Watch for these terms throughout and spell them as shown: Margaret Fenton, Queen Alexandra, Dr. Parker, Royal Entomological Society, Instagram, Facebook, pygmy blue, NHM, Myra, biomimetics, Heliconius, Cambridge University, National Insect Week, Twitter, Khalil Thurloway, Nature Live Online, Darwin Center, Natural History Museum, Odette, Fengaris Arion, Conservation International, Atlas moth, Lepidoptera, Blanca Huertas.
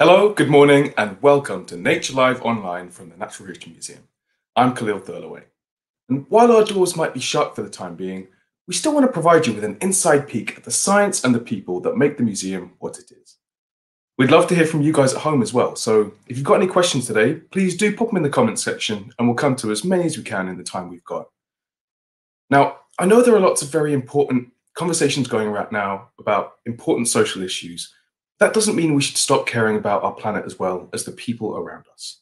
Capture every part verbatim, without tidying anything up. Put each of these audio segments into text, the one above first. Hello, good morning, and welcome to Nature Live Online from the Natural History Museum. I'm Khalil Thurloway. And while our doors might be shut for the time being, we still want to provide you with an inside peek at the science and the people that make the museum what it is. We'd love to hear from you guys at home as well, so if you've got any questions today, please do pop them in the comments section and we'll come to as many as we can in the time we've got. Now, I know there are lots of very important conversations going around right now about important social issues. That doesn't mean we should stop caring about our planet as well as the people around us.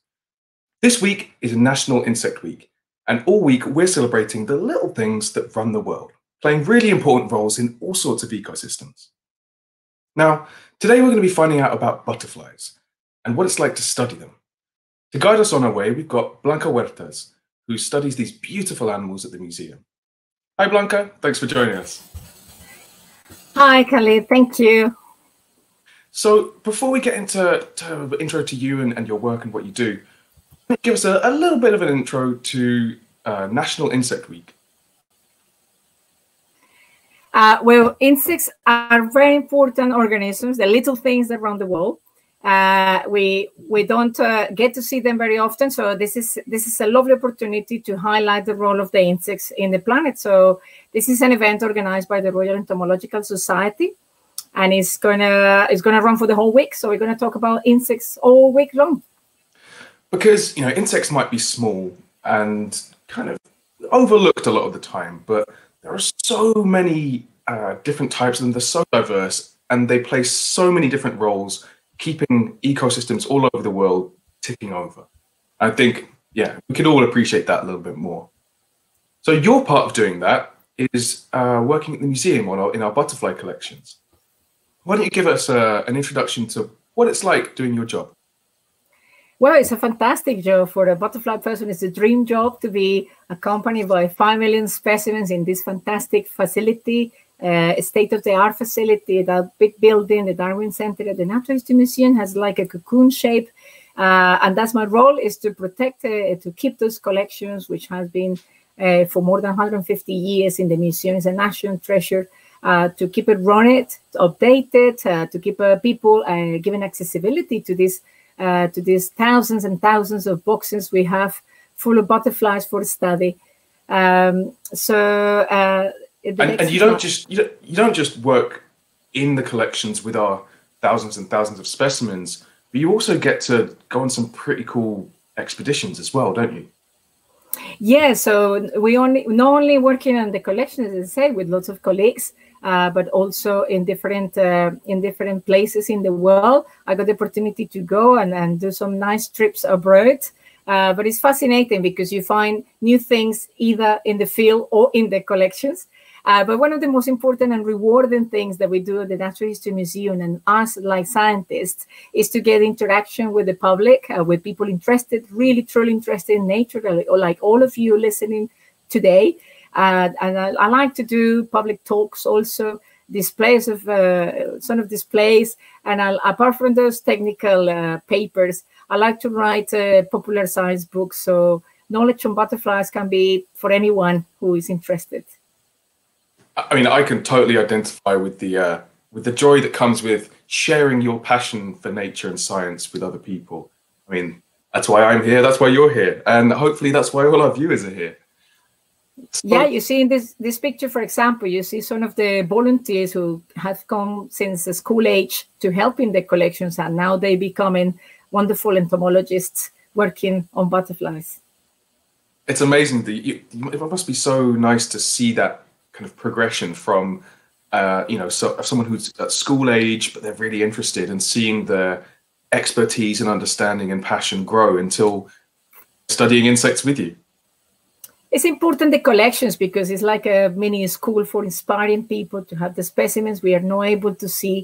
This week is National Insect Week, and all week we're celebrating the little things that run the world, playing really important roles in all sorts of ecosystems. Now, today we're going to be finding out about butterflies and what it's like to study them. To guide us on our way, we've got Blanca Huertas, who studies these beautiful animals at the museum. Hi, Blanca. Thanks for joining us. Hi, Khalil. Thank you. So before we get into to intro to you and, and your work and what you do, give us a, a little bit of an intro to uh, National Insect Week. Uh, well, insects are very important organisms, the little things that run the world. Uh, we we don't uh, get to see them very often, so this is this is a lovely opportunity to highlight the role of the insects in the planet. So this is an event organized by the Royal Entomological Society, and it's gonna it's gonna run for the whole week. So we're gonna talk about insects all week long. Because, you know, insects might be small and kind of overlooked a lot of the time, but there are so many uh, different types, and they're so diverse, and they play so many different roles, keeping ecosystems all over the world ticking over. I think, yeah, we could all appreciate that a little bit more. So your part of doing that is uh, working at the museum on our, in our butterfly collections. Why don't you give us uh, an introduction to what it's like doing your job? Well, it's a fantastic job. For a butterfly person, it's a dream job to be accompanied by five million specimens in this fantastic facility, uh, a state-of-the-art facility. That big building, the Darwin Center at the Natural History Museum, has like a cocoon shape. Uh, and that's my role, is to protect, uh, to keep those collections, which has been uh, for more than one hundred fifty years in the museum. It's a national treasure. Uh, to keep it running, to update it, uh, to keep uh, people uh, given accessibility to this Uh, to these thousands and thousands of boxes we have full of butterflies for study. Um, so, uh, and, and you don't just you don't, you don't just work in the collections with our thousands and thousands of specimens, but you also get to go on some pretty cool expeditions as well, don't you? Yeah. So we only not only working on the collections, as I said, with lots of colleagues. Uh, but also in different uh, in different places in the world. I got the opportunity to go and, and do some nice trips abroad. Uh, but it's fascinating because you find new things either in the field or in the collections. Uh, but one of the most important and rewarding things that we do at the Natural History Museum, and us like scientists, is to get interaction with the public, uh, with people interested, really truly interested in nature, or like all of you listening today. Uh, and I, I like to do public talks, also displays of uh, sort of displays. And I'll, apart from those technical uh, papers, I like to write uh, popular science books. So knowledge on butterflies can be for anyone who is interested. I mean, I can totally identify with the uh, with the joy that comes with sharing your passion for nature and science with other people. I mean, that's why I'm here. That's why you're here, and hopefully that's why all our viewers are here. So, yeah, you see in this this picture, for example, you see some of the volunteers who have come since the school age to help in the collections, and now they becoming wonderful entomologists working on butterflies. It's amazing. That you, it must be so nice to see that kind of progression from, uh, you know, so, someone who's at school age, but they're really interested, and seeing their expertise and understanding and passion grow until studying insects with you. It's important, the collections, because it's like a mini school for inspiring people to have the specimens we are not able to see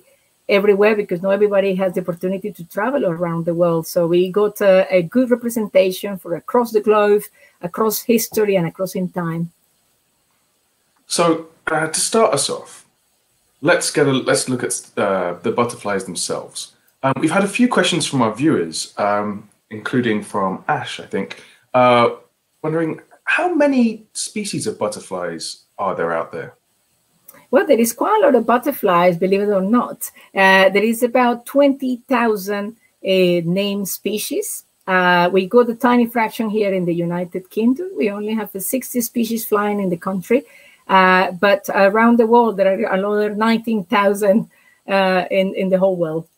everywhere, because not everybody has the opportunity to travel around the world. So we got a, a good representation for across the globe, across history, and across in time. So uh, to start us off, let's get a, let's look at uh, the butterflies themselves. Um, we've had a few questions from our viewers, um, including from Ash, I think, uh, wondering, how many species of butterflies are there out there? Well, there is quite a lot of butterflies, believe it or not. Uh, there is about twenty thousand uh, named species. Uh, we got a tiny fraction here in the United Kingdom. We only have sixty species flying in the country, uh, but around the world there are another nineteen thousand uh, in, in the whole world.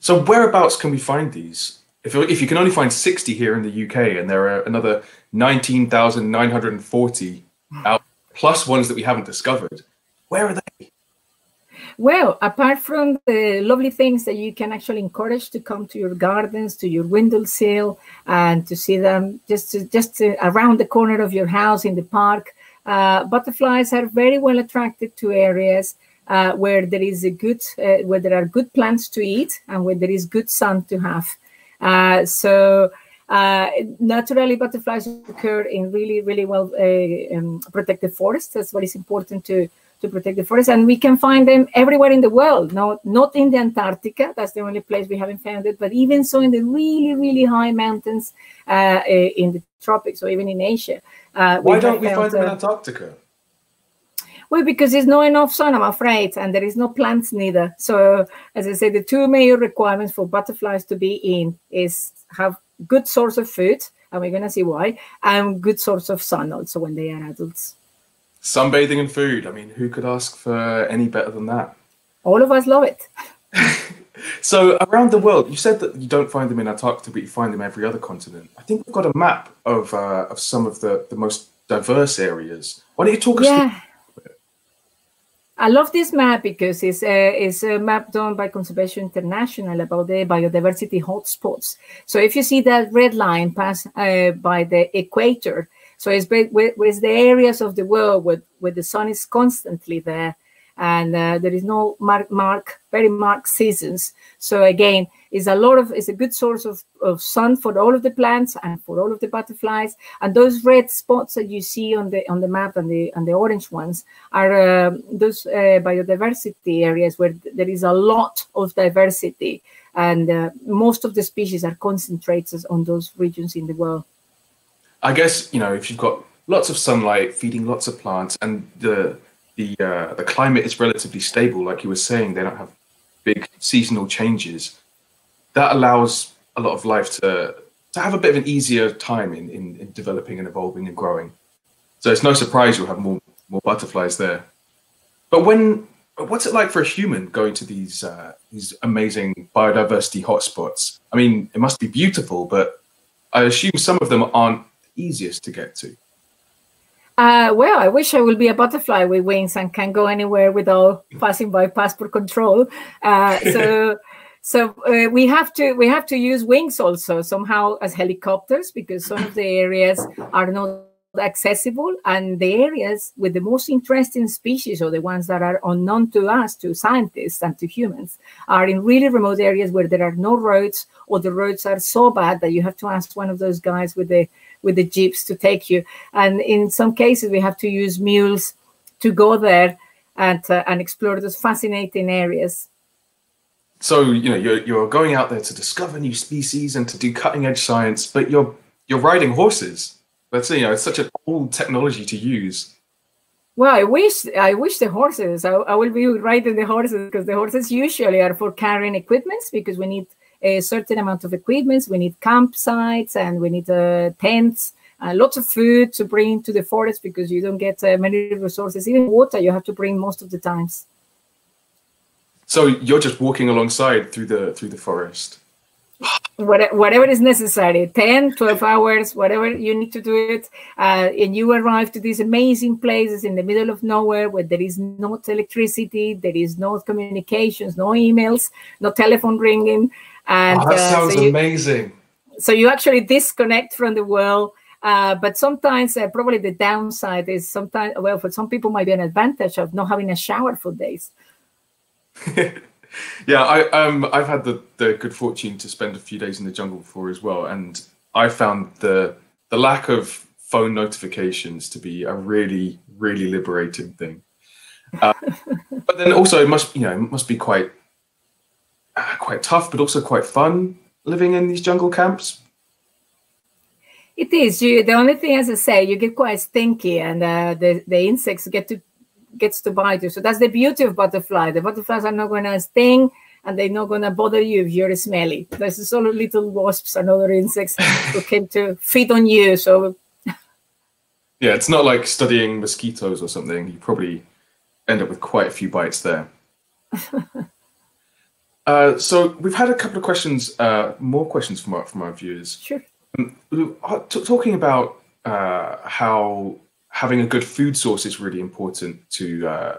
So whereabouts can we find these? If, if you can only find sixty here in the U K and there are another nineteen thousand nine hundred forty out, plus ones that we haven't discovered, where are they? Well, apart from the lovely things that you can actually encourage to come to your gardens, to your windowsill, and to see them just to, just to, around the corner of your house in the park, uh, butterflies are very well attracted to areas uh, where there is a good, uh, where there are good plants to eat and where there is good sun to have. Uh, so uh, naturally, butterflies occur in really, really well uh, um, protected forests. That's what is important to. To protect the forest, and we can find them everywhere in the world. No, not in the Antarctica. That's the only place we haven't found it. But even so, in the really, really high mountains uh, in the tropics, or even in Asia, uh, why don't we find them in Antarctica? Well, because there's not enough sun, I'm afraid, and there is no plants neither. So, as I said, the two major requirements for butterflies to be in is have good source of food, and we're going to see why, and good source of sun also when they are adults. Sunbathing and food. I mean, who could ask for any better than that? All of us love it. So around the world, you said that you don't find them in Antarctica, but you find them every other continent. I think we've got a map of uh, of some of the, the most diverse areas. Why don't you talk us yeah. through? I love this map because it's a, it's a map done by Conservation International about the biodiversity hotspots. So if you see that red line pass uh, by the equator, so it's, it's the areas of the world where, where the sun is constantly there, and uh, there is no mark, mark, very marked seasons. So again, it's a lot of, it's a good source of, of sun for all of the plants and for all of the butterflies. And those red spots that you see on the on the map and the and the orange ones are uh, those uh, biodiversity areas where there is a lot of diversity, and uh, most of the species are concentrated on those regions in the world. I guess, you know, if you've got lots of sunlight feeding lots of plants and the the uh, the climate is relatively stable, like you were saying, they don't have big seasonal changes, that allows a lot of life to to have a bit of an easier time in, in, in developing and evolving and growing. So it's no surprise you'll have more more butterflies there. But when what's it like for a human going to these uh, these amazing biodiversity hotspots? I mean, it must be beautiful, but I assume some of them aren't easiest to get to. Uh, well, I wish I would be a butterfly with wings and can go anywhere without passing by passport control. Uh, so, so uh, we have to we have to use wings also somehow as helicopters, because some of the areas are not accessible, and the areas with the most interesting species, or the ones that are unknown to us, to scientists and to humans, are in really remote areas where there are no roads, or the roads are so bad that you have to ask one of those guys with the with the jeeps to take you. And in some cases we have to use mules to go there and uh, and explore those fascinating areas. So, you know, you're, you're going out there to discover new species and to do cutting edge science, but you're you're riding horses. That's, you know, it's such an old technology to use. Well, I wish I wish the horses, I, I will be riding the horses, because the horses usually are for carrying equipments, because we need a certain amount of equipments. We need campsites, and we need uh, tents, uh, lots of food to bring to the forest, because you don't get uh, many resources. Even water you have to bring most of the times. So you're just walking alongside through the through the forest. Whatever is necessary, ten, twelve hours, whatever you need to do it. Uh, and you arrive to these amazing places in the middle of nowhere where there is no electricity, there is no communications, no emails, no telephone ringing. And, oh, that uh, sounds so you, amazing. So you actually disconnect from the world. Uh, but sometimes uh, probably the downside is sometimes, well, for some people might be an advantage of not having a shower for days. Yeah, I, um, I've had the, the good fortune to spend a few days in the jungle before as well, and I found the the lack of phone notifications to be a really, really liberating thing. Uh, but then also, it must you know it must be quite uh, quite tough, but also quite fun living in these jungle camps. It is. You, the only thing, as I say, you get quite stinky, and uh, the the insects get to. gets to bite you. So that's the beauty of butterfly. The butterflies are not going to sting, and they're not going to bother you if you're smelly. There's just all little wasps and other insects who came to feed on you. So yeah, it's not like studying mosquitoes or something. You probably end up with quite a few bites there. Uh, so we've had a couple of questions, uh, more questions from our, from our viewers. Sure. Um, talking about uh, how having a good food source is really important to uh,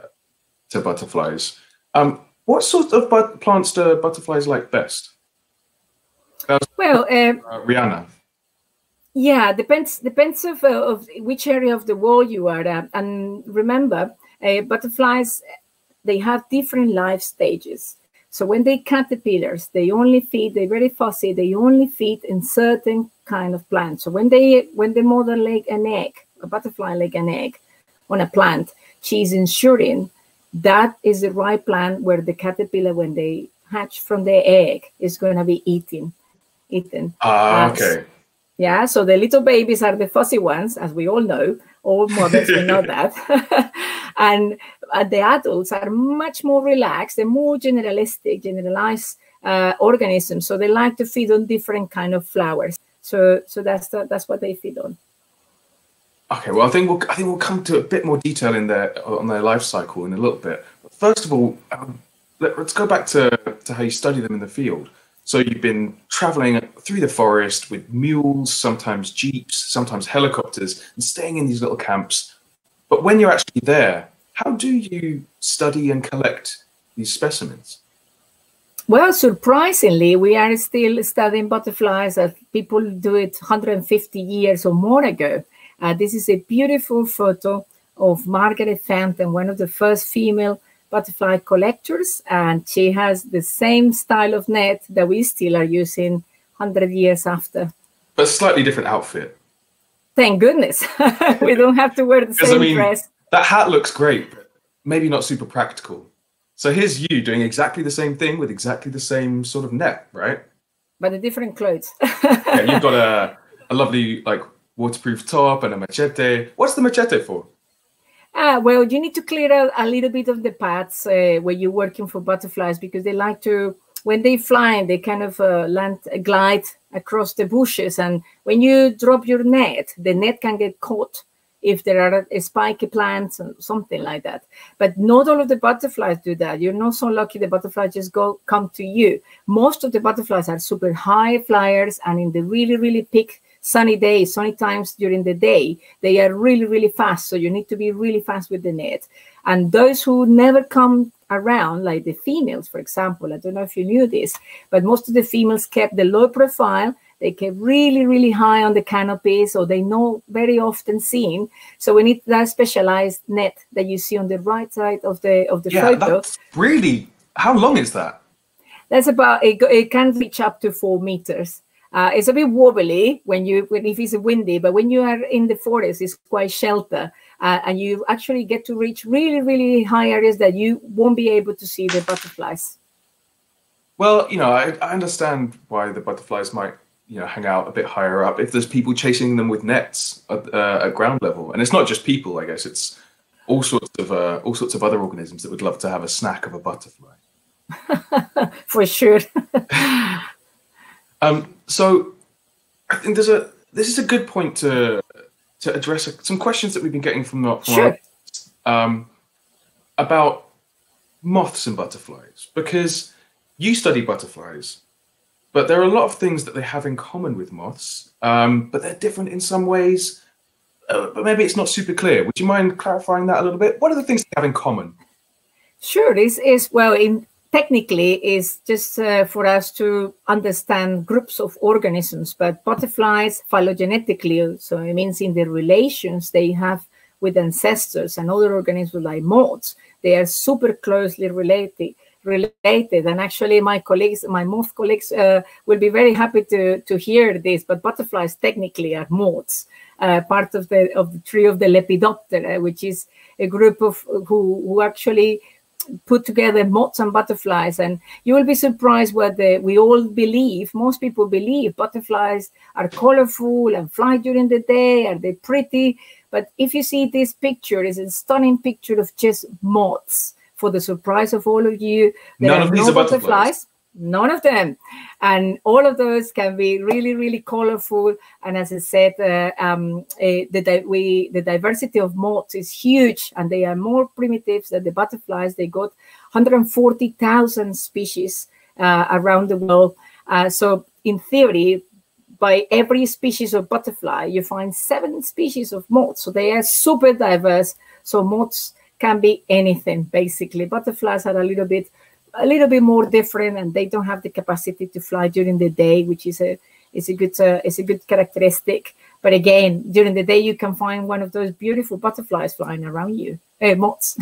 to butterflies. Um, what sort of but plants do butterflies like best? Uh, well, uh, uh, Rihanna. Yeah, depends depends of uh, of which area of the world you are at, and remember, uh, butterflies, they have different life stages. So when they caterpillars, they only feed, they're very fussy, they only feed in certain kind of plants. So when they when the mother lay an egg, a butterfly lay an egg on a plant, she's ensuring that is the right plant where the caterpillar, when they hatch from the egg, is going to be eaten. Eaten. Ah, uh, okay. Yeah, so the little babies are the fussy ones, as we all know. All mothers will know that. And uh, the adults are much more relaxed. They're more generalistic, generalized uh, organisms. So they like to feed on different kind of flowers. So, so that's the, that's what they feed on. Okay, well, I think we'll I think we'll come to a bit more detail in their on their life cycle in a little bit. But first of all, um, let, let's go back to to how you study them in the field. So you've been traveling through the forest with mules, sometimes jeeps, sometimes helicopters, and staying in these little camps. But when you're actually there, how do you study and collect these specimens? Well, surprisingly, we are still studying butterflies that people do it one hundred fifty years or more ago. Uh, this is a beautiful photo of Margaret Fenton, one of the first female butterfly collectors, and she has the same style of net that we still are using one hundred years after. But slightly different outfit. Thank goodness. We don't have to wear the same I mean, dress. That hat looks great, but maybe not super practical. So here's you doing exactly the same thing with exactly the same sort of net, right? But a different clothes. Yeah, you've got a, a lovely like waterproof top and a machete. What's the machete for? Ah, well, you need to clear out a little bit of the paths uh, where you're working for butterflies, because they like to, when they fly, they kind of uh, land, glide across the bushes. And when you drop your net, the net can get caught if there are a spiky plants or something like that. But not all of the butterflies do that. You're not so lucky the butterflies just go come to you. Most of the butterflies are super high flyers, and in the really, really peak sunny days, sunny times during the day, they are really, really fast. So you need to be really fast with the net. And those who never come around, like the females, for example, I don't know if you knew this, but most of the females kept the low profile. They kept really, really high on the canopy, so they know very often seen. So we need that specialized net that you see on the right side of the of the yeah, photo. That's really, how long is that? That's about, it, it can reach up to four meters. Uh, it's a bit wobbly when you when if it's windy, but when you are in the forest, it's quite shelter, uh, and you actually get to reach really, really high areas that you won't be able to see the butterflies. Well, you know, I, I understand why the butterflies might you know hang out a bit higher up if there's people chasing them with nets at, uh, at ground level, and it's not just people. I guess it's all sorts of uh, all sorts of other organisms that would love to have a snack of a butterfly. For sure. um. So I think there's a this is a good point to to address some questions that we've been getting from, the, from sure. our um about moths and butterflies, because you study butterflies, but there are a lot of things that they have in common with moths, um, but they're different in some ways, uh, but maybe it's not super clear. Would you mind clarifying that a little bit? What are the things they have in common? Sure, this is, well, in technically, is just uh, for us to understand groups of organisms, but butterflies phylogenetically, so it means in the relations they have with ancestors and other organisms like moths, they are super closely related. Related, and actually, my colleagues, my moth colleagues, uh, will be very happy to to hear this. But butterflies technically are moths, uh, part of the of the tree of the Lepidoptera, which is a group of who who actually put together moths and butterflies, and you will be surprised what the, we all believe, most people believe butterflies are colorful and fly during the day, are they pretty? But if you see this picture, it's a stunning picture of just moths for the surprise of all of you, there none of these no are butterflies. butterflies. None of them. And all of those can be really, really colorful. And as I said, uh, um, uh, the, di we, the diversity of moths is huge, and they are more primitive than the butterflies. They got one hundred forty thousand species uh, around the world. Uh, so in theory, by every species of butterfly, you find seven species of moths. So they are super diverse. So moths can be anything, basically. Butterflies are a little bit a little bit more different, and they don't have the capacity to fly during the day, which is a is a good uh, is a good characteristic. But again, during the day, you can find one of those beautiful butterflies flying around you, uh, moths.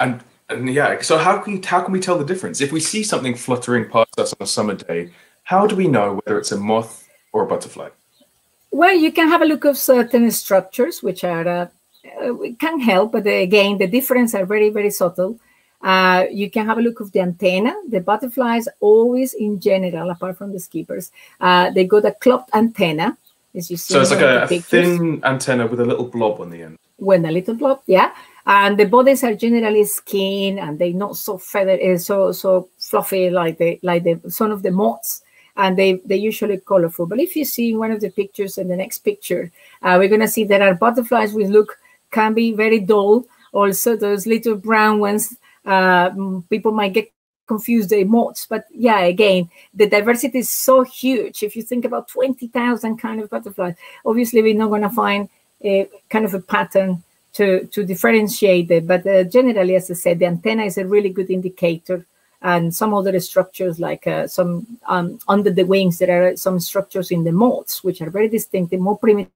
And, and yeah, so how can how can we tell the difference if we see something fluttering past us on a summer day? How do we know whether it's a moth or a butterfly? Well, you can have a look at certain structures, which are uh, uh, can help, but again, the differences are very very subtle. Uh, you can have a look at the antenna. The butterflies always, in general, apart from the skippers, uh, they got a clopped antenna. As you see, so it's like a, a thin antenna with a little blob on the end. With a little blob, yeah. And the bodies are generally skin, and they're not so feather, so so fluffy like the like the some of the moths. And they they're usually colorful. But if you see one of the pictures and the next picture, uh, we're gonna see there are butterflies which look can be very dull. Also, those little brown ones. Uh, people might get confused the moths, but yeah, again, the diversity is so huge. If you think about twenty thousand kind of butterflies, obviously we're not going to find a kind of a pattern to, to differentiate it. But uh, generally, as I said, the antenna is a really good indicator, and some other structures like uh, some um, under the wings, there are some structures in the moths, which are very distinctive, more primitive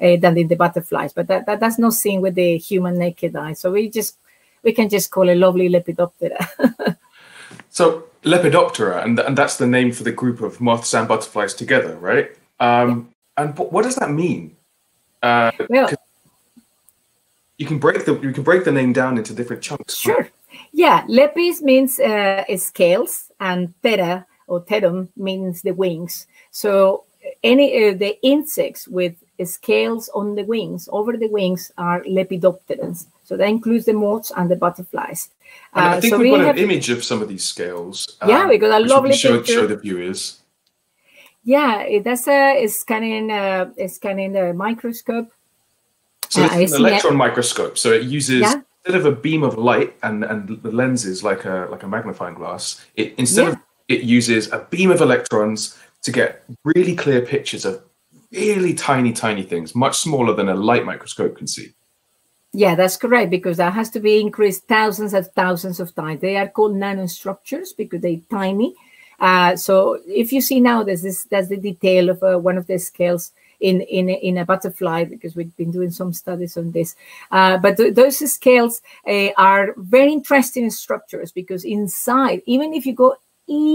uh, than in the butterflies, but that, that that's not seen with the human naked eye. So we just We can just call it lovely Lepidoptera. So Lepidoptera, and, th and that's the name for the group of moths and butterflies together, right? Um, and what does that mean? Uh, well, you can break the you can break the name down into different chunks. Sure. Yeah, lepis means uh, scales, and ptera or pterum means the wings. So any uh, the insects with scales on the wings, over the wings, are Lepidopterans. So that includes the moths and the butterflies. Uh, I think so we've we got have, an image of some of these scales. Um, yeah, we got a lovely show, picture. Show the viewers. Yeah, that's a, a scanning, uh, a scanning uh, microscope. So it's uh, an it's electron microscope. So it uses yeah. instead of a beam of light and and the lenses like a like a magnifying glass. It instead yeah. of it uses a beam of electrons to get really clear pictures of really tiny tiny things, much smaller than a light microscope can see. Yeah, that's correct, because that has to be increased thousands and thousands of times. They are called nanostructures because they're tiny. Uh, so if you see now, there's this, that's the detail of uh, one of the scales in, in, in a butterfly, because we've been doing some studies on this. Uh, but th those scales uh, are very interesting structures, because inside, even if you go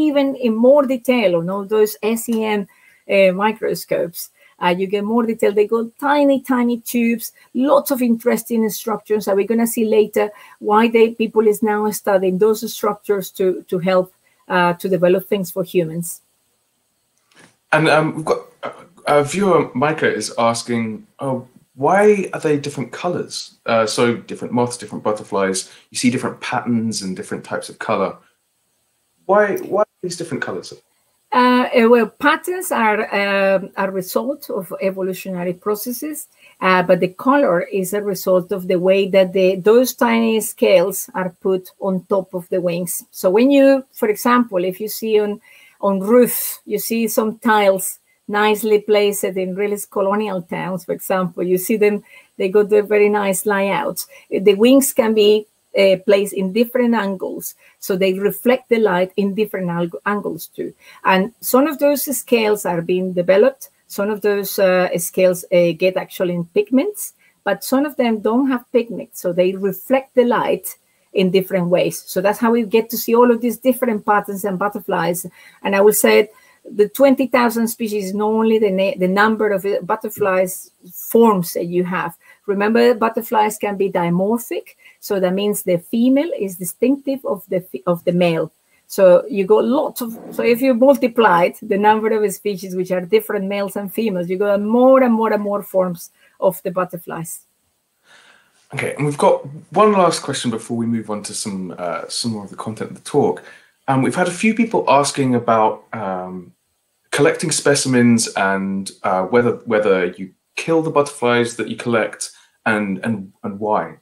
even in more detail on all those S E M uh, microscopes, Uh, you get more detail. They go tiny, tiny tubes, lots of interesting structures that we're going to see later why they, people is now studying those structures to, to help uh, to develop things for humans. And um, we've got uh, our viewer, Micah, is asking, oh, why are they different colors? Uh, so different moths, different butterflies, you see different patterns and different types of color. Why, why are these different colors? Uh, well, patterns are uh, a result of evolutionary processes, uh, but the color is a result of the way that the, those tiny scales are put on top of the wings. So when you, for example, if you see on, on roofs, you see some tiles nicely placed in really colonial towns, for example, you see them, they got the very nice layouts. The wings can be Uh, placed in different angles, so they reflect the light in different angles too. And some of those scales are being developed. Some of those uh, scales uh, get actually in pigments, but some of them don't have pigments, so they reflect the light in different ways. So that's how we get to see all of these different patterns and butterflies. And I will say the twenty thousand species is not only the, the number of butterflies forms that you have. Remember, butterflies can be dimorphic. So that means the female is distinctive of the of the male. So you got lots of, so if you multiplied the number of species, which are different males and females, you got more and more and more forms of the butterflies. Okay, and we've got one last question before we move on to some uh, some more of the content of the talk. Um, we've had a few people asking about um, collecting specimens and uh, whether whether you kill the butterflies that you collect and and and why.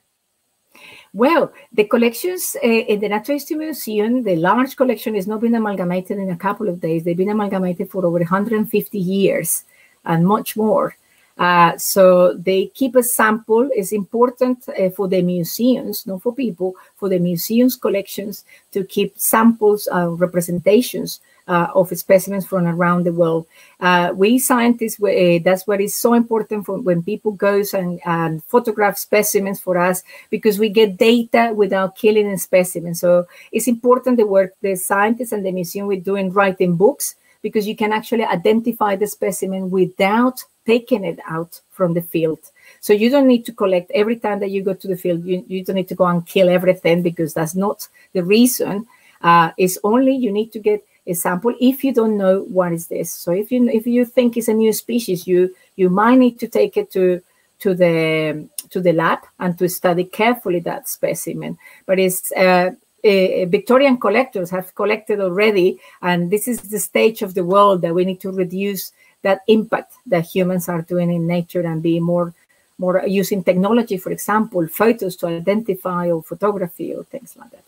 Well, the collections uh, in the Natural History Museum, the large collection has not been amalgamated in a couple of days. They've been amalgamated for over one hundred fifty years and much more. Uh, so they keep a sample. It's important uh, for the museums, not for people, for the museums' collections to keep samples and uh, representations uh, of specimens from around the world. Uh, we scientists, we, uh, that's what is so important for when people go and, and photograph specimens for us, because we get data without killing a specimen. So it's important the work the scientists and the museum we're doing writing books, because you can actually identify the specimen without taking it out from the field. So you don't need to collect every time that you go to the field. You, you don't need to go and kill everything, because that's not the reason. Uh, it's only you need to get a sample if you don't know what is this. So if you if you think it's a new species, you you might need to take it to to the to the lab and to study carefully that specimen. But it's uh, Uh, Victorian collectors have collected already, and this is the stage of the world that we need to reduce that impact that humans are doing in nature and be more, more using technology, for example, photos to identify or photography or things like that.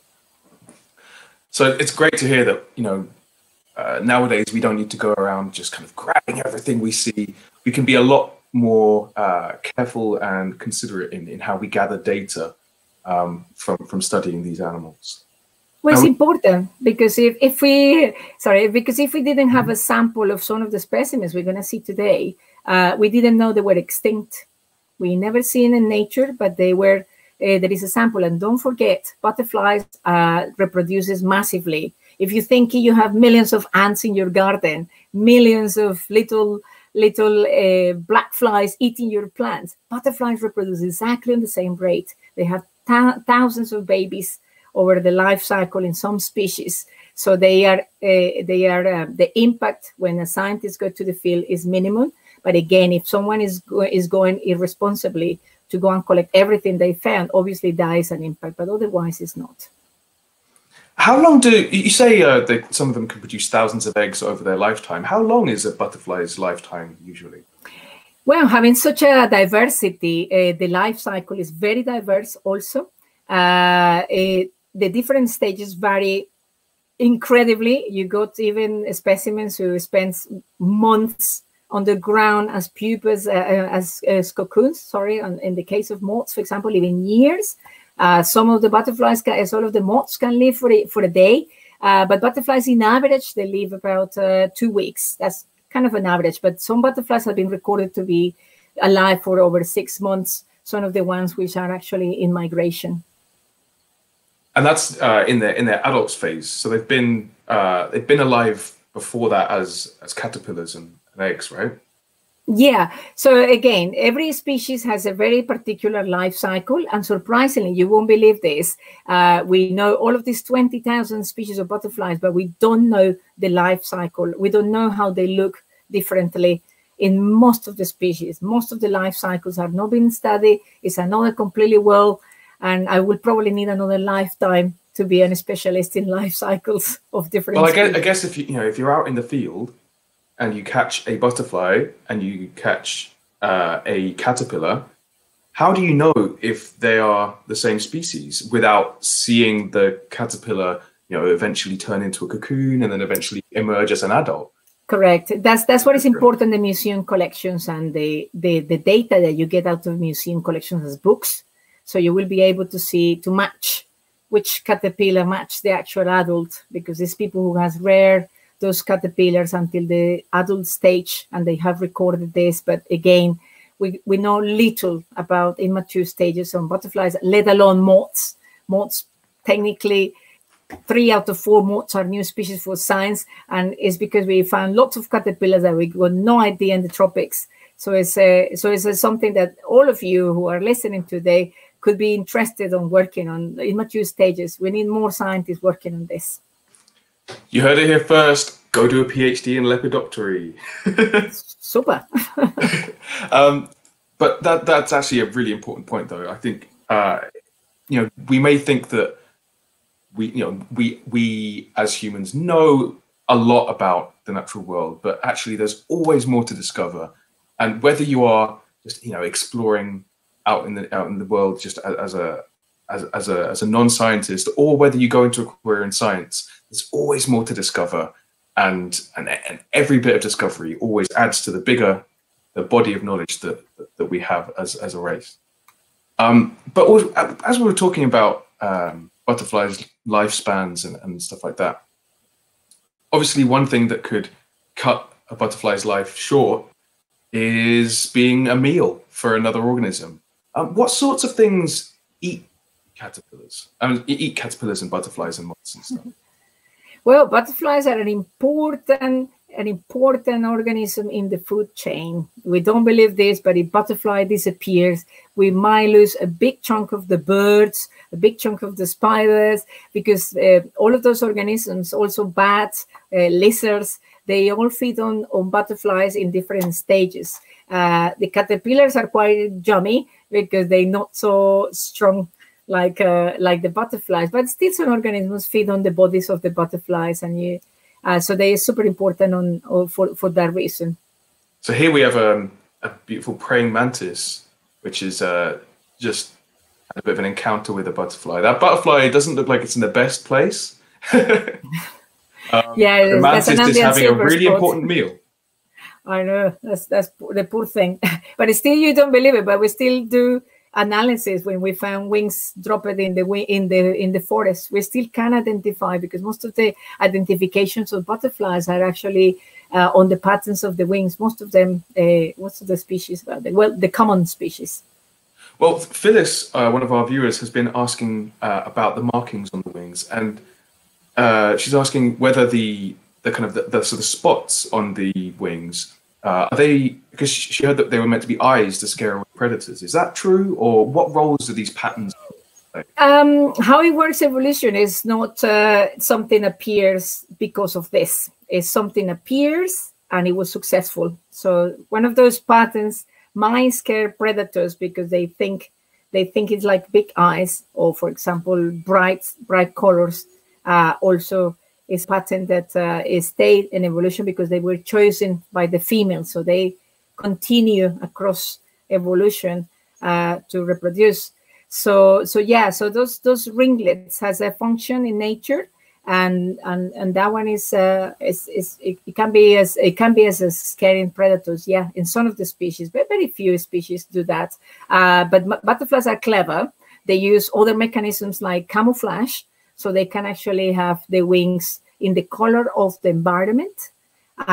So it's great to hear that, you know, uh, nowadays we don't need to go around just kind of grabbing everything we see. We can be a lot more uh, careful and considerate in, in how we gather data um, from, from studying these animals. Well, it's important, because if, if we sorry because if we didn't have a sample of some of the specimens we're going to see today, uh, we didn't know they were extinct. We never seen in nature, but they were. Uh, there is a sample, and don't forget, butterflies uh, reproduces massively. If you think you have millions of ants in your garden, millions of little little uh, black flies eating your plants, butterflies reproduce exactly at the same rate. They have thousands of babies over the life cycle in some species, so they are uh, they are uh, the impact when a scientist goes to the field is minimal. But again, if someone is go is going irresponsibly to go and collect everything they found, obviously that is an impact, but otherwise it's not. How long do you say uh, that some of them can produce thousands of eggs over their lifetime? How long is a butterfly's lifetime usually? Well, having such a diversity, uh, the life cycle is very diverse also. Uh, it, the different stages vary incredibly. You got even specimens who spends months on the ground as pupas, uh, as, as cocoons, sorry, and in the case of moths, for example, even years. Uh, some of the butterflies, can, some of the moths can live for a, for a day, uh, but butterflies in average, they live about uh, two weeks. That's kind of an average, but some butterflies have been recorded to be alive for over six months, some of the ones which are actually in migration. And that's uh, in their in their adults phase. So they've been uh, they've been alive before that as as caterpillars and, and eggs, right? Yeah. So again, every species has a very particular life cycle, and surprisingly, you won't believe this. Uh, we know all of these twenty thousand species of butterflies, but we don't know the life cycle. We don't know how they look differently in most of the species. Most of the life cycles have not been studied. It's another completely world. And I will probably need another lifetime to be a specialist in life cycles of different. Well, I guess, I guess if you, you know, if you're out in the field and you catch a butterfly and you catch uh, a caterpillar, how do you know if they are the same species without seeing the caterpillar, you know, eventually turn into a cocoon and then eventually emerge as an adult? Correct. That's that's what is important. The museum collections and the the the data that you get out of museum collections as books. So you will be able to see, to match which caterpillar match the actual adult, because it's people who has reared those caterpillars until the adult stage, and they have recorded this. But again, we, we know little about immature stages on butterflies, let alone moths. Moths, technically, three out of four moths are new species for science, and it's because we found lots of caterpillars that we got no idea in the tropics. So it's, a, so it's a, something that all of you who are listening today could be interested in working on immature stages. We need more scientists working on this. You heard it here first. Go do a PhD in Lepidoptera. Super. um, but that that's actually a really important point, though. I think uh, you know, we may think that we, you know, we we as humans know a lot about the natural world, but actually there's always more to discover. And whether you are just, you know, exploring out in the out in the world just as, as a as as a as a non-scientist, or whether you go into a career in science, there's always more to discover, and and and every bit of discovery always adds to the bigger the body of knowledge that that we have as as a race. Um, but also, as we were talking about um, butterflies' lifespans and, and stuff like that, obviously one thing that could cut a butterfly's life short is being a meal for another organism. Um, what sorts of things eat caterpillars? I mean, eat caterpillars and butterflies and moths and stuff. Well, butterflies are an important an important organism in the food chain. We don't believe this, but if butterfly disappears, we might lose a big chunk of the birds, a big chunk of the spiders, because uh, all of those organisms, also bats, uh, lizards, they all feed on, on butterflies in different stages. Uh, the caterpillars are quite yummy because they're not so strong like uh, like the butterflies, but still some organisms feed on the bodies of the butterflies, and you, Uh, so they are super important on, on for, for that reason. So here we have um, a beautiful praying mantis, which is uh, just had a bit of an encounter with a butterfly. That butterfly doesn't look like it's in the best place. um, yeah, the mantis is having a really spot. important meal. I know, that's, that's the poor thing. But still, you don't believe it, but we still do analysis when we found wings dropped in the in the in the forest. We still can identify, because most of the identifications of butterflies are actually uh, on the patterns of the wings. Most of them, uh, most of the species, well, the common species. Well, Phyllis, uh, one of our viewers, has been asking uh, about the markings on the wings, and uh, she's asking whether the the kind of the, the sort of spots on the wings. Uh, are they, because she heard that they were meant to be eyes to scare away predators. Is that true? Or what roles do these patterns play? Um, how it works, evolution is not uh, something appears because of this. It's something appears and it was successful. So one of those patterns might scare predators because they think they think it's like big eyes, or for example, bright bright colors. Uh, also, is pattern that uh, is stayed in evolution because they were chosen by the female, so they continue across evolution uh, to reproduce. So, so yeah, so those those ringlets has a function in nature, and and and that one is uh, is, is it, it can be as it can be as a scaring predators. Yeah, in some of the species, but very few species do that. Uh, but butterflies are clever; they use other mechanisms like camouflage. So they can actually have the wings in the color of the environment.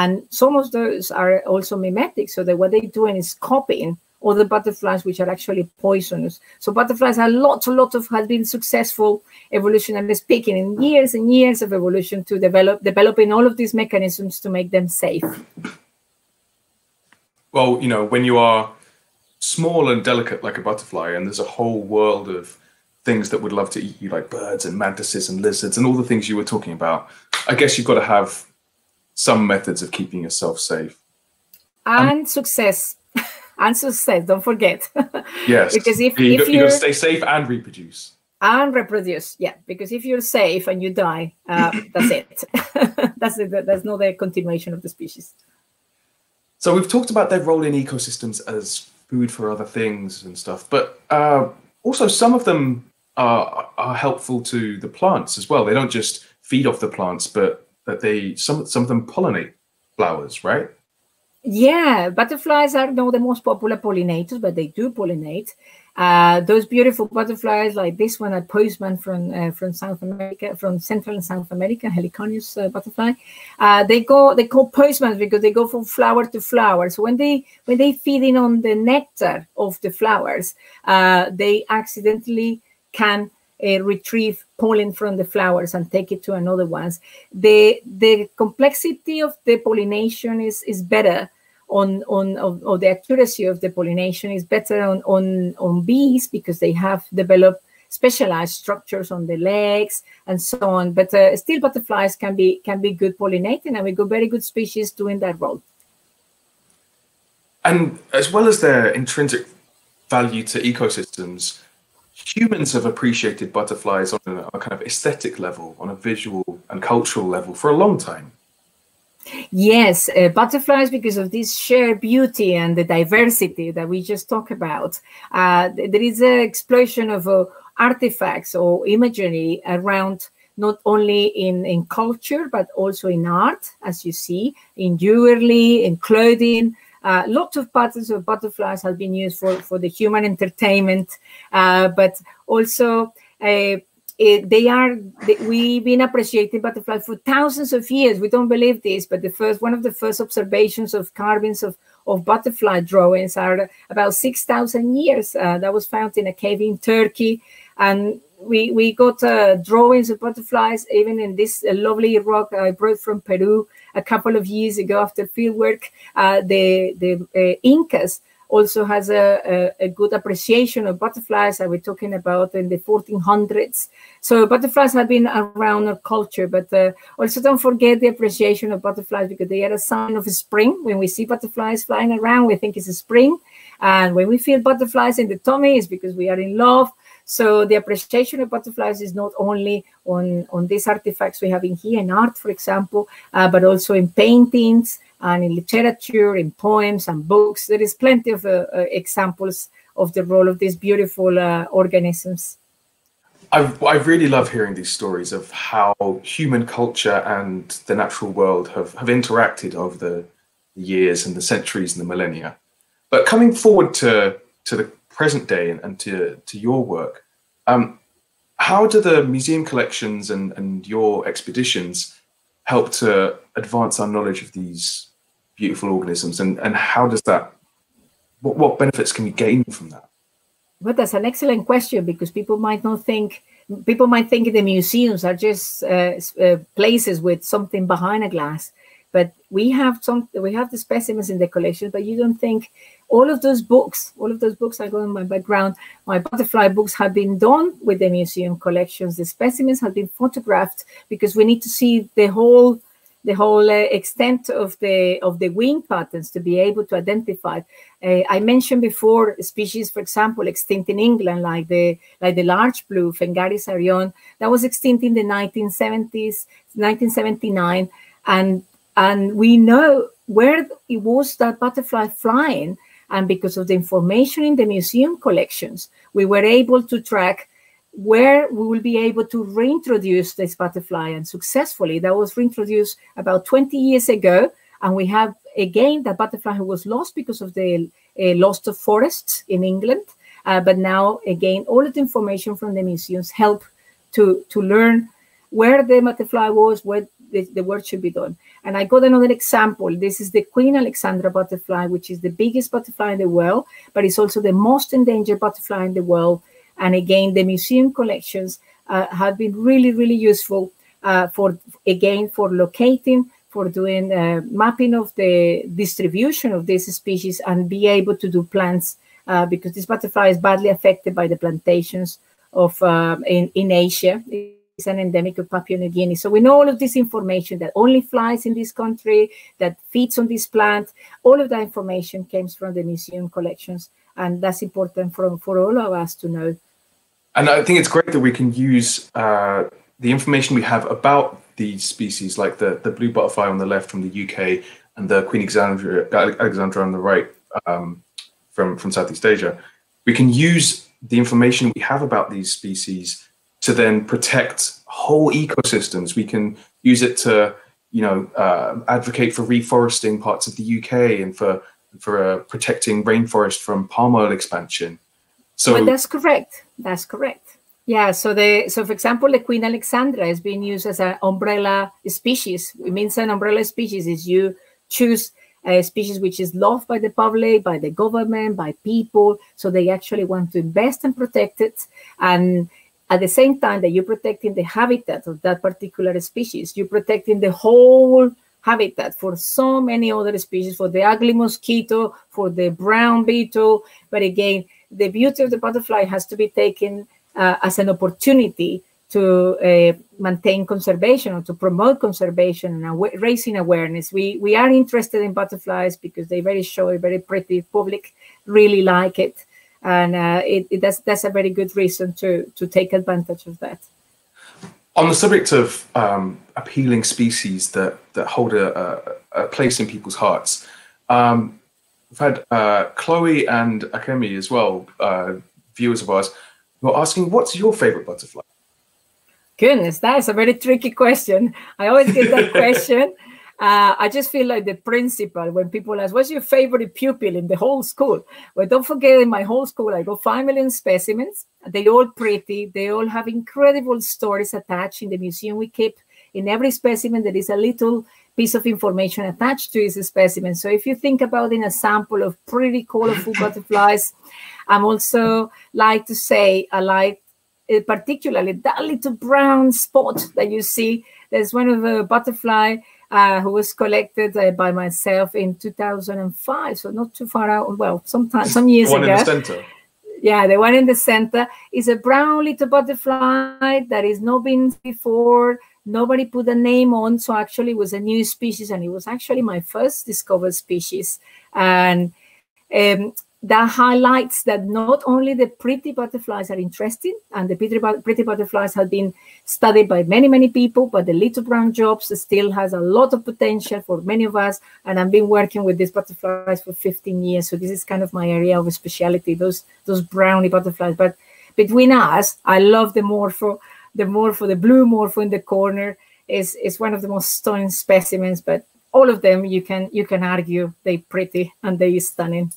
And some of those are also mimetic. So that what they're doing is copying other butterflies, which are actually poisonous. So butterflies are lots and lots of, have been successful, evolutionarily speaking, in years and years of evolution to develop, developing all of these mechanisms to make them safe. Well, you know, when you are small and delicate like a butterfly, and there's a whole world of things that would love to eat you, like birds and mantises and lizards and all the things you were talking about, I guess you've got to have some methods of keeping yourself safe. And um, success. And success, don't forget. Yes. Because if, you, if you're, you're stay safe and reproduce. And reproduce, yeah. Because if you're safe and you die, uh, that's it. That's it. That's not a continuation of the species. So we've talked about their role in ecosystems as food for other things and stuff, but uh, also some of them are, are helpful to the plants as well. They don't just feed off the plants, but that they some some of them pollinate flowers, right? Yeah, butterflies are not the most popular pollinators, but they do pollinate. Uh, those beautiful butterflies, like this one, a postman from uh, from South America, from Central and South America, Heliconius uh, butterfly. Uh, they go they call postmans because they go from flower to flower. So when they when they feed in on the nectar of the flowers, uh, they accidentally can uh, retrieve pollen from the flowers and take it to another ones. The the complexity of the pollination is is better. On on or the accuracy of the pollination is better on on on bees, because they have developed specialized structures on the legs and so on. But uh, still, butterflies can be can be good pollinating, and we got very good species doing that role. And as well as their intrinsic value to ecosystems, humans have appreciated butterflies on a, on a kind of aesthetic level, on a visual and cultural level for a long time. Yes, uh, butterflies, because of this sheer beauty and the diversity that we just talked about, uh, there is an explosion of uh, artifacts or imagery around, not only in, in culture, but also in art, as you see, in jewelry, in clothing. Uh, lots of patterns of butterflies have been used for, for the human entertainment, uh, but also uh, It, they are, they, we've been appreciating butterflies for thousands of years. We don't believe this, but the first, one of the first observations of carvings of, of butterfly drawings are about six thousand years. Uh, that was found in a cave in Turkey. And we, we got uh, drawings of butterflies, even in this uh, lovely rock I brought from Peru a couple of years ago after fieldwork. Uh, the the uh, Incas also has a, a, a good appreciation of butterflies that we're talking about in the fourteen hundreds. So butterflies have been around our culture, but uh, also don't forget the appreciation of butterflies, because they are a sign of spring. When we see butterflies flying around, we think it's a spring. And when we feel butterflies in the tummy, it's because we are in love. So the appreciation of butterflies is not only on, on these artifacts we have in here, in art, for example, uh, but also in paintings and in literature, in poems and books. There is plenty of uh, uh, examples of the role of these beautiful uh, organisms. I've, I really love hearing these stories of how human culture and the natural world have, have interacted over the years and the centuries and the millennia. But coming forward to, to the present day and, and to, to your work, um, how do the museum collections and, and your expeditions help to advance our knowledge of these beautiful organisms, and, and how does that, what, what benefits can we gain from that? Well, that's an excellent question, because people might not think, people might think the museums are just uh, uh, places with something behind a glass. But we have some, we have the specimens in the collection, but you don't think all of those books, all of those books I go in my background, my butterfly books have been done with the museum collections. The specimens have been photographed, because we need to see the whole, the whole uh, extent of the, of the wing patterns to be able to identify. Uh, I mentioned before species, for example, extinct in England, like the, like the large blue, Fengaris Arion, that was extinct in the nineteen seventies, nineteen seventy-nine. And And we know where it was that butterfly flying. And because of the information in the museum collections, we were able to track where we will be able to reintroduce this butterfly. And successfully, that was reintroduced about twenty years ago. And we have, again, that butterfly who was lost because of the uh, loss of forests in England. Uh, but now, again, all of the information from the museums help to, to learn where the butterfly was, where the, the work should be done. And I got another example. This is the Queen Alexandra butterfly, which is the biggest butterfly in the world, but it's also the most endangered butterfly in the world. And again, the museum collections uh, have been really, really useful uh, for, again, for locating, for doing uh, mapping of the distribution of this species and be able to do plants, uh, because this butterfly is badly affected by the plantations of uh, in, in Asia. It's an endemic of Papua New Guinea. So we know all of this information that only flies in this country, that feeds on this plant. All of that information comes from the museum collections. And that's important for, for all of us to know. And I think it's great that we can use uh, the information we have about these species, like the, the blue butterfly on the left from the U K and the Queen Alexandra, Alexandra on the right um, from, from Southeast Asia. We can use the information we have about these species to then protect whole ecosystems. We can use it to, you know, uh, advocate for reforesting parts of the U K and for for uh, protecting rainforest from palm oil expansion. So well, that's correct. That's correct. Yeah. So the so for example, the Queen Alexandra is being used as an umbrella species. It means an umbrella species is you choose a species which is loved by the public, by the government, by people. So they actually want to invest and protect it. And at the same time that you're protecting the habitat of that particular species, you're protecting the whole habitat for so many other species, for the ugly mosquito, for the brown beetle. But again, the beauty of the butterfly has to be taken uh, as an opportunity to uh, maintain conservation or to promote conservation and aw- raising awareness. We, we are interested in butterflies because they're very showy, very pretty, public really like it. And uh, it, it, that's, that's a very good reason to, to take advantage of that. On the subject of um, appealing species that, that hold a, a, a place in people's hearts, um, we've had uh, Chloe and Akemi as well, uh, viewers of ours, who are asking, what's your favorite butterfly? Goodness, that is a very tricky question. I always get that question. Uh, I just feel like the principal when people ask, what's your favorite pupil in the whole school? Well, don't forget, in my whole school, I got five million specimens. They're all pretty. They all have incredible stories attached. In the museum we keep, in every specimen, there is a little piece of information attached to this specimen. So if you think about in a sample of pretty colorful butterflies, I'm also like to say, I like particularly that little brown spot that you see. There's one of the butterfly Uh, who was collected uh, by myself in two thousand five, so not too far out. Well, sometimes some years ago. The one in the center. Yeah, the one in the center is a brown little butterfly that is not been before. Nobody put a name on, so actually it was a new species, and it was actually my first discovered species. And um, that highlights that not only the pretty butterflies are interesting, and the pretty, pretty butterflies have been studied by many, many people, but the little brown jobs still has a lot of potential for many of us. And I've been working with these butterflies for fifteen years. So this is kind of my area of speciality, those those brownie butterflies. But between us, I love the morpho, the morpho, the blue morpho in the corner is, is one of the most stunning specimens, but all of them, you can, you can argue they're pretty and they're stunning.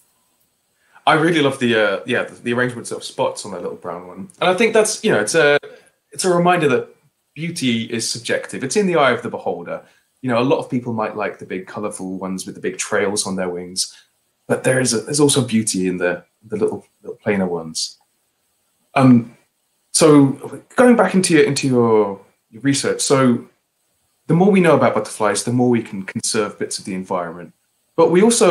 I really love the uh, yeah the, the arrangements of spots on that little brown one, and I think that's you know it's a it's a reminder that beauty is subjective. It's in the eye of the beholder. You know, a lot of people might like the big colourful ones with the big trails on their wings, but there is a, there's also beauty in the the little little plainer ones. Um, so going back into your into your, your research, so the more we know about butterflies, the more we can conserve bits of the environment, but we also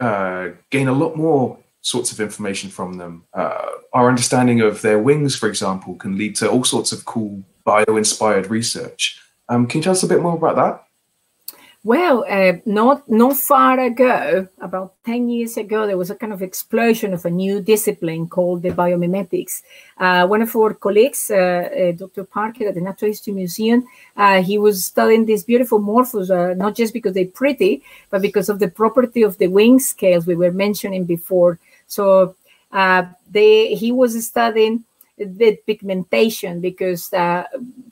uh, gain a lot more sorts of information from them. Uh, our understanding of their wings, for example, can lead to all sorts of cool bio-inspired research. Um, can you tell us a bit more about that? Well, uh, not, not far ago, about ten years ago, there was a kind of explosion of a new discipline called the biomimetics. Uh, one of our colleagues, uh, uh, Doctor Parker at the Natural History Museum, uh, he was studying these beautiful morphos, uh, not just because they're pretty, but because of the property of the wing scales we were mentioning before. So uh, they, he was studying the pigmentation because uh,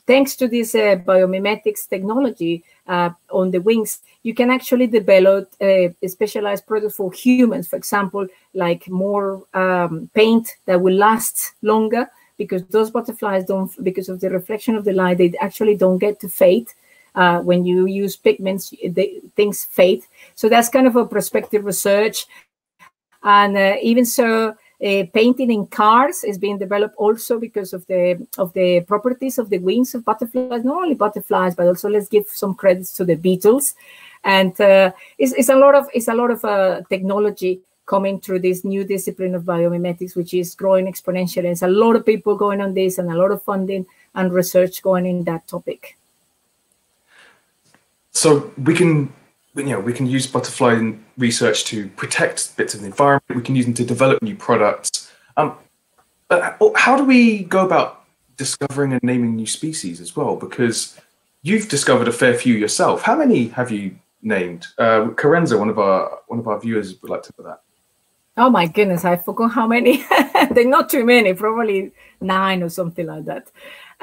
thanks to this uh, biomimetics technology uh, on the wings, you can actually develop uh, specialized products for humans, for example, like more um, paint that will last longer because those butterflies don't, because of the reflection of the light, they actually don't get to fade. Uh, when you use pigments, they, things fade. So that's kind of a prospective research. And uh, even so, uh, painting in cars is being developed also because of the of the properties of the wings of butterflies. Not only butterflies, but also let's give some credits to the beetles. And uh, it's, it's a lot of it's a lot of uh, technology coming through this new discipline of biomimetics, which is growing exponentially. There's a lot of people going on this, and a lot of funding and research going in that topic. So we can. You know, we can use butterfly research to protect bits of the environment. We can use them to develop new products. Um, but how do we go about discovering and naming new species as well? Because you've discovered a fair few yourself. How many have you named? Uh, Karenza, one of our one of our viewers, would like to know that. Oh my goodness, I forgot how many. They're not too many, probably nine or something like that.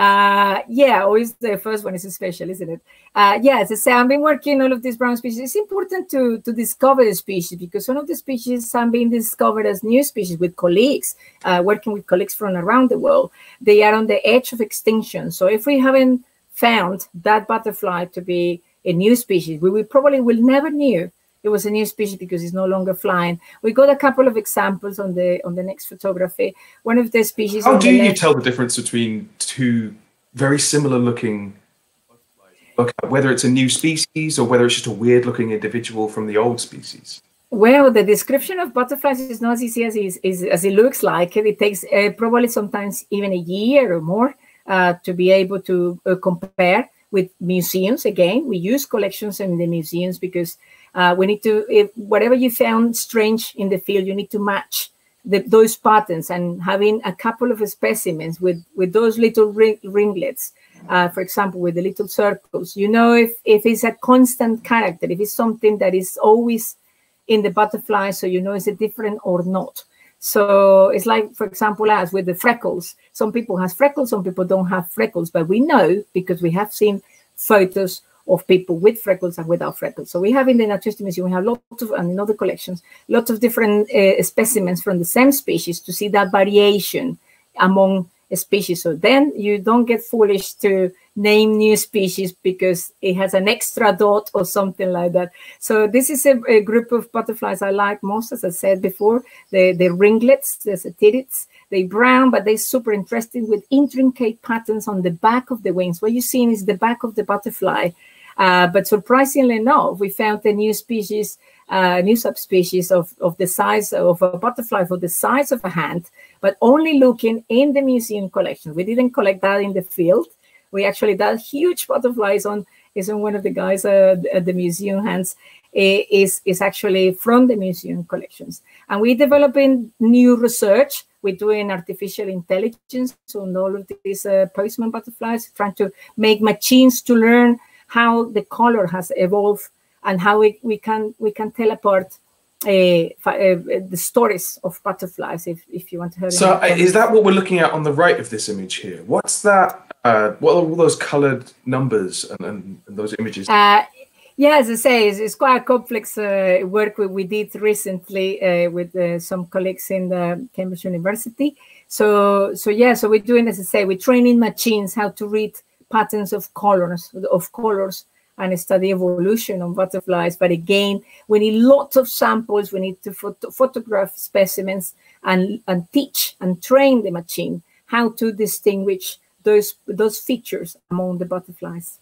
Uh, yeah, always the first one is special, isn't it? Uh, yeah, as I say, I've been working all of these brown species. It's important to, to discover the species because some of the species have been discovered as new species with colleagues, uh, working with colleagues from around the world. They are on the edge of extinction. So if we haven't found that butterfly to be a new species, we will probably will never knew it was a new species because it's no longer flying. We got a couple of examples on the on the next photography. One of the species. How do you tell the difference between two very similar-looking butterflies, whether it's a new species or whether it's just a weird-looking individual from the old species? Well, the description of butterflies is not as easy as it, is, as it looks like. It takes uh, probably sometimes even a year or more uh, to be able to uh, compare with museums. Again, we use collections in the museums because. Uh, we need to, if whatever you found strange in the field, you need to match the, those patterns and having a couple of specimens with, with those little ring, ringlets, uh, for example, with the little circles, you know, if, if it's a constant character, if it's something that is always in the butterfly, so you know is it different or not. So it's like, for example, as with the freckles, some people have freckles, some people don't have freckles, but we know because we have seen photos of people with freckles and without freckles. So we have in the Natural History Museum, we have lots of, and in other collections, lots of different uh, specimens from the same species to see that variation among a species. So then you don't get foolish to name new species because it has an extra dot or something like that. So this is a, a group of butterflies I like most, as I said before, the, the ringlets, the satidids. They're brown, but they're super interesting with intricate patterns on the back of the wings. What you're seeing is the back of the butterfly. Uh, but surprisingly enough, we found a new species, uh, new subspecies of, of the size of a butterfly for the size of a hand, but only looking in the museum collection. We didn't collect that in the field. We actually, that huge butterfly is on, is on one of the guys uh, at the museum hands, is, is actually from the museum collections. And we're developing new research. We're doing artificial intelligence on all of these uh, postman butterflies, trying to make machines to learn how the color has evolved and how we, we can we can tell apart uh, uh, the stories of butterflies, if, if you want to hear. So uh, is that what we're looking at on the right of this image here? What's that? Uh, what are all those colored numbers and, and, and those images? Uh, yeah, as I say, it's, it's quite a complex uh, work we, we did recently uh, with uh, some colleagues in the Cambridge University. So, so yeah, so we're doing, as I say, we're training machines how to read patterns of colors, of colors, and study evolution on butterflies. But again, we need lots of samples. We need to photo photograph specimens and and teach and train the machine how to distinguish those those features among the butterflies.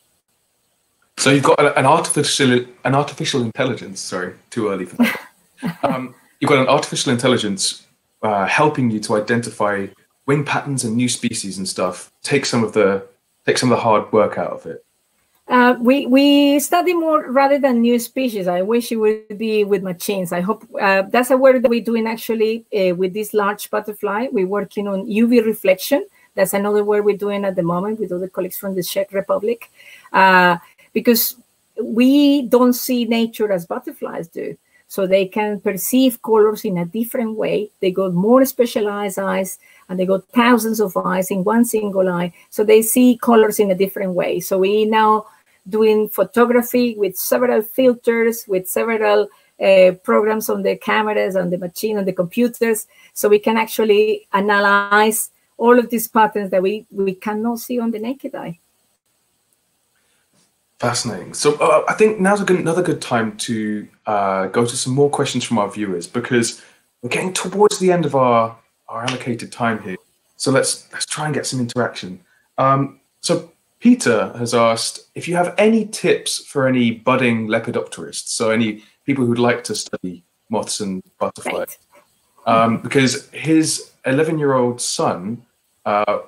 So you've got an artificial an artificial intelligence. Sorry, too early for that. um, you've got an artificial intelligence uh, helping you to identify wing patterns and new species and stuff. Take some of the Take some of the hard work out of it. Uh, we we study more rather than new species. I wish it would be with machines. I hope uh, that's a work that we're doing actually uh, with this large butterfly. We're working on U V reflection. That's another work we're doing at the moment with other colleagues from the Czech Republic, uh, because we don't see nature as butterflies do. So they can perceive colors in a different way. They got more specialized eyes, and they got thousands of eyes in one single eye. So they see colors in a different way. So we now doing photography with several filters, with several uh, programs on the cameras, on the machine, on the computers. So we can actually analyze all of these patterns that we, we cannot see on the naked eye. Fascinating. So uh, I think now's a good, another good time to uh, go to some more questions from our viewers, because we're getting towards the end of our, our allocated time here. So let's, let's try and get some interaction. Um, so Peter has asked if you have any tips for any budding lepidopterists, so any people who'd like to study moths and butterflies, right. um, because his eleven-year-old son uh,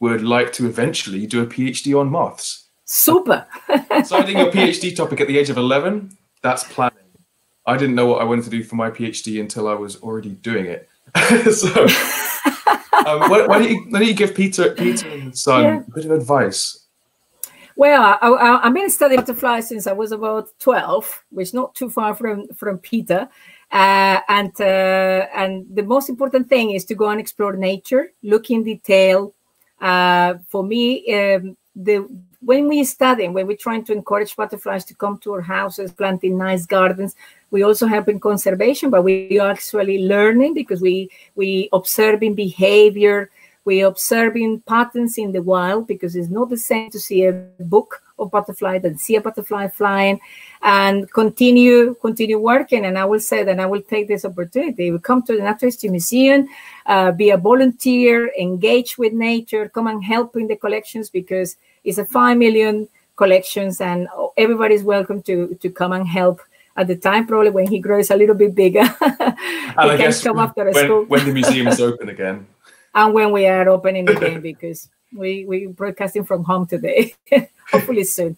would like to eventually do a PhD on moths. Super. Starting your PhD topic at the age of eleven, that's planning. I didn't know what I wanted to do for my PhD until I was already doing it. So um, why, why, don't you, why don't you give Peter, Peter and his son yeah. a bit of advice? Well, I, I, I've been studying butterflies since I was about twelve, which is not too far from, from Peter. Uh, and, uh, and the most important thing is to go and explore nature, look in detail. Uh, for me, um, the When we study, when we're trying to encourage butterflies to come to our houses, planting nice gardens, we also help in conservation, but we are actually learning because we we observing behavior, we observing patterns in the wild, because it's not the same to see a book of butterfly than see a butterfly flying, and continue continue working. And I will say that I will take this opportunity. We come to the Natural History Museum, uh, be a volunteer, engage with nature, come and help in the collections, because it's a five million collections, and everybody's welcome to to come and help at the time, probably when he grows a little bit bigger. And I guess come after when, school. when the museum is open again. And when we are opening again, because we, we're broadcasting from home today, hopefully soon.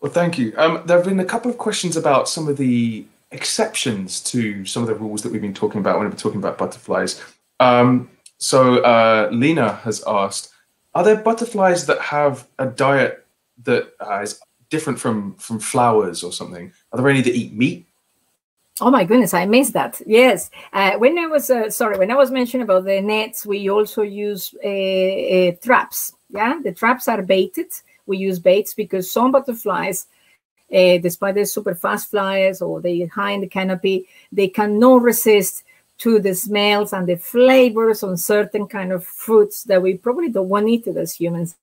Well, thank you. Um, there have been a couple of questions about some of the exceptions to some of the rules that we've been talking about when we're talking about butterflies. Um, so uh, Lena has asked, are there butterflies that have a diet that uh, is different from, from flowers or something? Are there any that eat meat? Oh my goodness, I missed that. Yes. Uh, when I was, uh, sorry, when I was mentioning about the nets, we also use uh, uh, traps. Yeah, the traps are baited. We use baits because some butterflies, uh, despite they're super fast flyers or they're high in the canopy, they cannot resist to the smells and the flavors on certain kind of fruits that we probably don't want to eat as humans.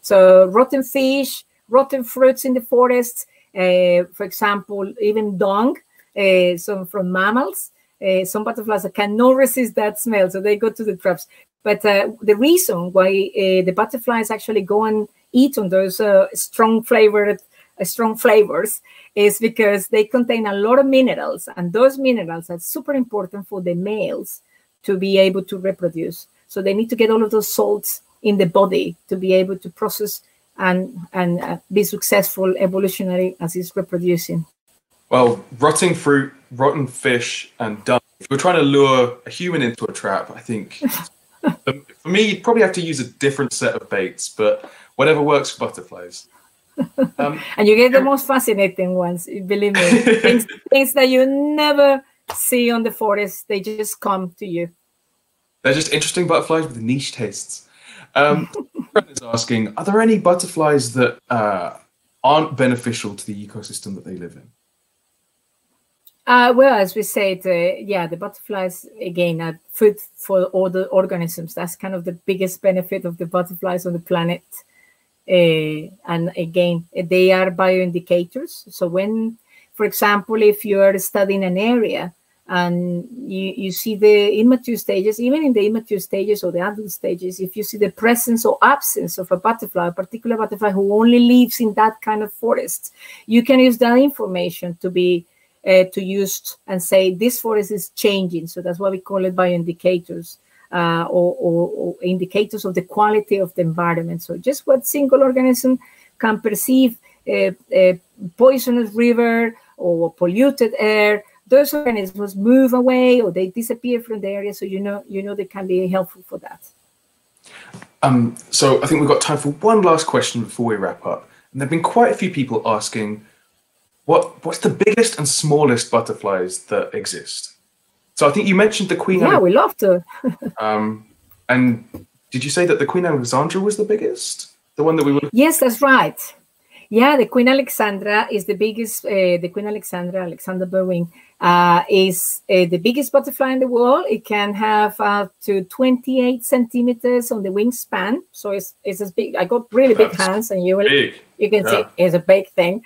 So rotten fish, rotten fruits in the forest, uh, for example, even dung. Uh, some from mammals, uh, some butterflies cannot resist that smell, so they go to the traps. But uh, the reason why uh, the butterflies actually go and eat on those uh, strong flavored, uh, strong flavors is because they contain a lot of minerals, and those minerals are super important for the males to be able to reproduce. So they need to get all of those salts in the body to be able to process and and uh, be successful evolutionary as it's reproducing. Well, rotting fruit, rotten fish, and dung. If we're trying to lure a human into a trap, I think, for me, you'd probably have to use a different set of baits, but whatever works for butterflies. Um, and you get the most fascinating ones, believe me. things, things that you never see on the forest, they just come to you. They're just interesting butterflies with niche tastes. Um, is asking, are there any butterflies that uh, aren't beneficial to the ecosystem that they live in? Uh, well, as we said, uh, yeah, the butterflies, again, are food for all the organisms. That's kind of the biggest benefit of the butterflies on the planet. Uh, and again, they are bioindicators. So when, for example, if you are studying an area and you, you see the immature stages, even in the immature stages or the adult stages, if you see the presence or absence of a butterfly, a particular butterfly who only lives in that kind of forest, you can use that information to be Uh, to use and say this forest is changing. So that's why we call it bioindicators uh, or, or, or indicators of the quality of the environment. So just what single organism can perceive a, a poisonous river or polluted air, those organisms move away or they disappear from the area. So you know, you know they can be helpful for that. Um, so I think we've got time for one last question before we wrap up. And there have been quite a few people asking, What, what's the biggest and smallest butterflies that exist? So I think you mentioned the Queen. Yeah, we love to. um, and did you say that the Queen Alexandra was the biggest? The one that we were... Yes, that's right. Yeah, the Queen Alexandra is the biggest. Uh, the Queen Alexandra, Alexander Berwing, uh, is uh, the biggest butterfly in the world. It can have up to twenty-eight centimeters on the wingspan. So it's, it's as big. I got really that's big hands and you will, big. you can yeah. see it's a big thing.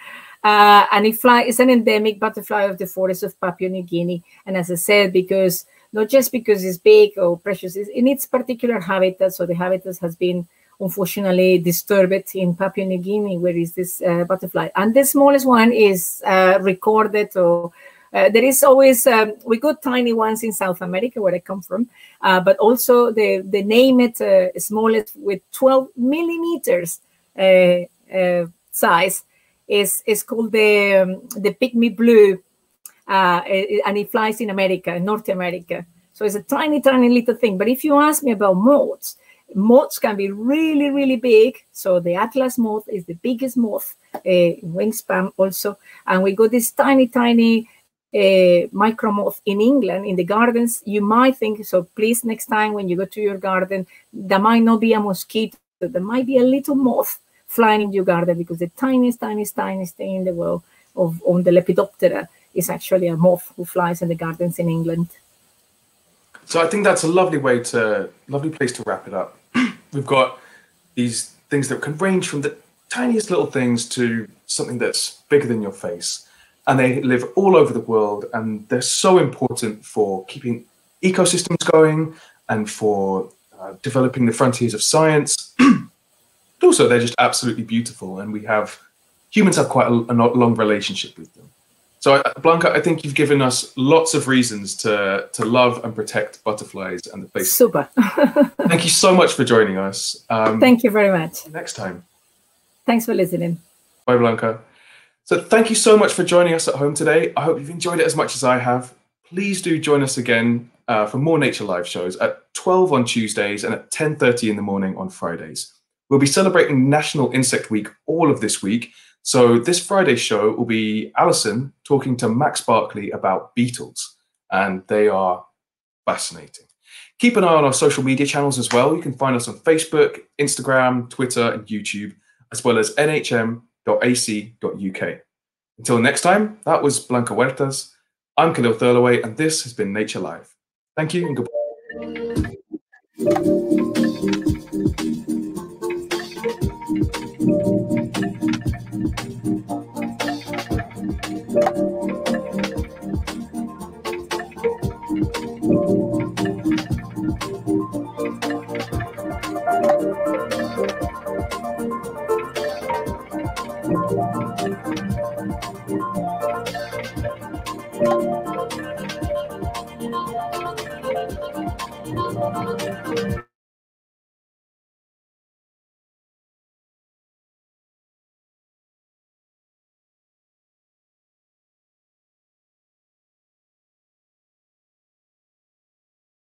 Uh, and it fly, it's an endemic butterfly of the forest of Papua New Guinea. And as I said, because not just because it's big or precious, it's in its particular habitat. So the habitat has been unfortunately disturbed in Papua New Guinea, where is this uh, butterfly. And the smallest one is uh, recorded or uh, there is always, um, we got tiny ones in South America, where I come from, uh, but also the, the name it uh, smallest with twelve millimeters uh, uh, size. Is, is called the, um, the pygmy blue, uh, and it flies in America, North America. So it's a tiny, tiny little thing. But if you ask me about moths, moths can be really, really big. So the Atlas moth is the biggest moth, uh, wingspan also. And we got this tiny, tiny uh, micro moth in England, in the gardens. You might think, so please next time when you go to your garden, there might not be a mosquito, there might be a little moth flying in your garden, because the tiniest, tiniest, tiniest thing in the world of on the Lepidoptera is actually a moth who flies in the gardens in England. So I think that's a lovely way to, lovely place to wrap it up. We've got these things that can range from the tiniest little things to something that's bigger than your face. And they live all over the world. And they're so important for keeping ecosystems going and for uh, developing the frontiers of science. But also, they're just absolutely beautiful, and we have humans have quite a, a long relationship with them. So, Blanca, I think you've given us lots of reasons to to love and protect butterflies and the place. Super. Thank you so much for joining us. Um, Thank you very much. Next time. Thanks for listening. Bye, Blanca. So thank you so much for joining us at home today. I hope you've enjoyed it as much as I have. Please do join us again uh, for more Nature Live shows at twelve on Tuesdays and at ten thirty in the morning on Fridays. We'll be celebrating National Insect Week all of this week. So this Friday show will be Alison talking to Max Barkley about beetles, and they are fascinating. Keep an eye on our social media channels as well. You can find us on Facebook, Instagram, Twitter, and YouTube, as well as N H M dot A C dot U K. Until next time, that was Blanca Huertas. I'm Khalil Thurloway, and this has been Nature Live. Thank you and goodbye. Thank you.